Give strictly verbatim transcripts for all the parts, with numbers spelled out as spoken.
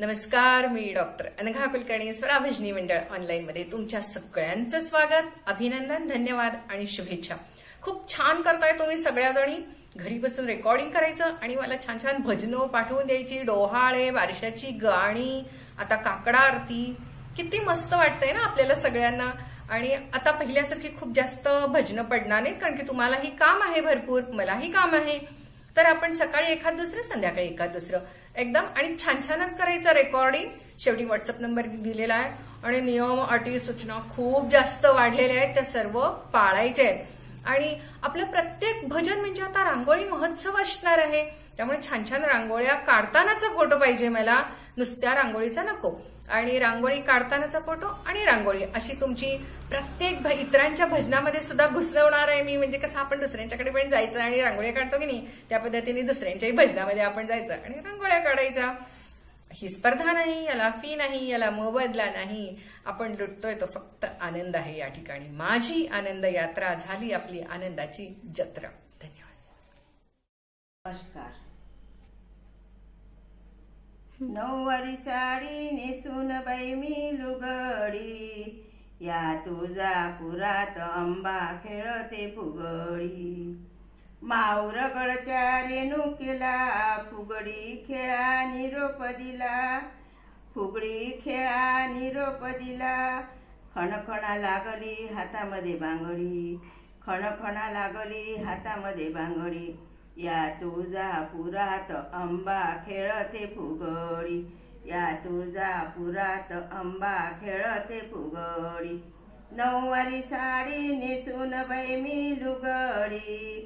नमस्कार, मी doctor Anagha Kulkarni, Swara Bhajani Mandal online मध्ये तुमच्या सगळ्यांचं स्वागत, अभिनंदन, धन्यवाद आणि शुभेच्छा। खूप छान करताय तुम्ही सगळ्या जणी, घरी बसून रेकॉर्डिंग करायचं आणि मला छान छान भजनं पाठवून द्यायची, डोहाळे, बारशाची गाणी, आता काकडा आरती, किती मस्त वाटतंय ना आपल्याला सगळ्यांना। आणि आता पहिल्यासारखी खूप जास्त भजनं पडणार नाहीत, कारण की तुम्हालाही काम आहे भरपूर, मलाही काम आहे, तर आपण सकाळी एखाद दुसरं, संध्याकाळी एखाद दुसरं, एकदम आणि छान छानच करायचं रेकॉर्डिंग। शेवटी व्हॉट्सअप नंबर दिलेला आहे आणि नियम, अटी, सूचना खूप जास्त वाढलेल्या आहेत, त्या सर्व पाळायच्या आहेत। आणि आपलं प्रत्येक भजन म्हणजे आता रांगोळी महोत्सव असणार आहे, त्यामुळे छान छान रांगोळ्या काढतानाचा फोटो पाहिजे मला, नुसत्या रांगोळीचा नको। आणि रांगोळी काढतानाचा फोटो आणि रांगोळी अशी तुमची प्रत्येक इतरांच्या भजनामध्ये सुद्धा घुसवणार आहे मी, म्हणजे कसं आपण दुसऱ्यांच्याकडे पण जायचं आणि रांगोळ्या काढतो की नाही, त्या पद्धतीने दुसऱ्यांच्याही भजनामध्ये आपण जायचं आणि रांगोळ्या काढायच्या। ही स्पर्धा नाही, याला फी नाही, याला मोबदला नाही, आपण लुटतोय तो फक्त आनंद आहे या ठिकाणी। माझी आनंद यात्रा झाली आपली आनंदाची जत्रा। धन्यवाद। नमस्कार। नऊवारी साडी नेसून बाई मी लुगडी, या तुळजापुरात अंबा खेळते फुगडी, माहूरगडच्या रेणुकेला फुगडी खेळा निरोप दिला, फुगडी खेळा निरोप दिला। खणखणा लागली हातामध्ये बांगडी, खणखणा लागली हातामध्ये बांगडी, या तुळजापुरात अंबा खेळते फुगडी, या तुळजापुरात अंबा खेळते फुगडी। नऊवारी साडी नेसून बाई मी लुगडी,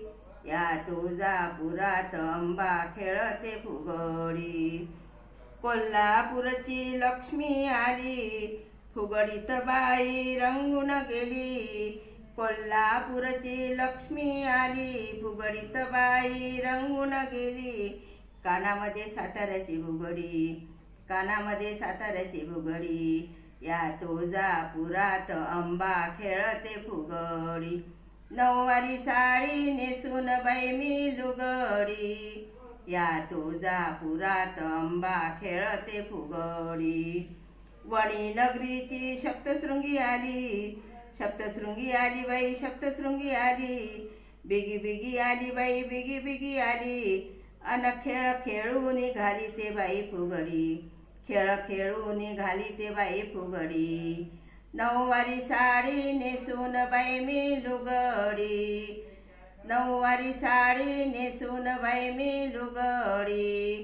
या तुळजापुरात अंबा खेळते फुगडी, कोल्हापूरची लक्ष्मी आली फुगडीत बाई रंगून गेली, कोल्हापूरची लक्ष्मी आली फुगडीत बाई रंगून गेली। कानामध्ये साताऱ्याची फुगडी, कानामध्ये साताऱ्याची फुगडी, या तुळजापुरात अंबा खेळते फुगडी। नऊवारी साडी नेसून बाई मी लुगडी, या तुळजापुरात अंबा खेळते फुगडी, वणीनगरीची सप्तश्रूंगी आली, सप्तश्रृंगी आली बाई सप्तश्रृंगी आली, बिगी बिगी आली बाई बिगी बिगी आली, अन खेळ खेळून घाली ते बाई फुगडी, खेळ खेळून घाली ते बाई फुगडी। नऊवारी साडी नेसून बाई मी लुगडी, नऊवारी साडी नेसून बाई मी लुगडी,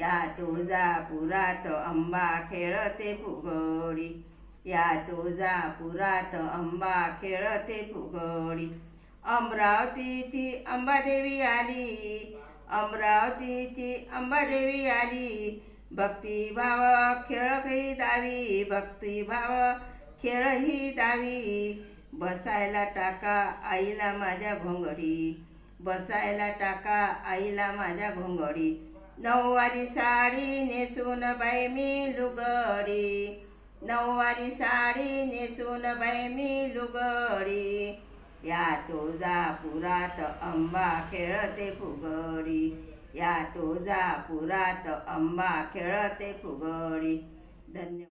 या तुळजापुरात अंबा खेळते फुगडी, या तुळजापुरात अंबा खेळते फुगडी। अमरावतीची अंबादेवी आली, अमरावतीची अंबादेवी आली, भक्तिभाव खेळ ही दावी, भक्तिभाव खेळ ही दावी, बसायला टाका आईला माझ्या घोंगडी, बसायला टाका आईला माझ्या घोंगडी। नऊवारी साडी नेसून बाई मी लुगडी, नऊवारी साडी नेसून बाई मी लुगडी, या तुळजापुरात अंबा खेळते फुगडी, या तुळजापुरात अंबा खेळते फुगडी। धन्यवाद।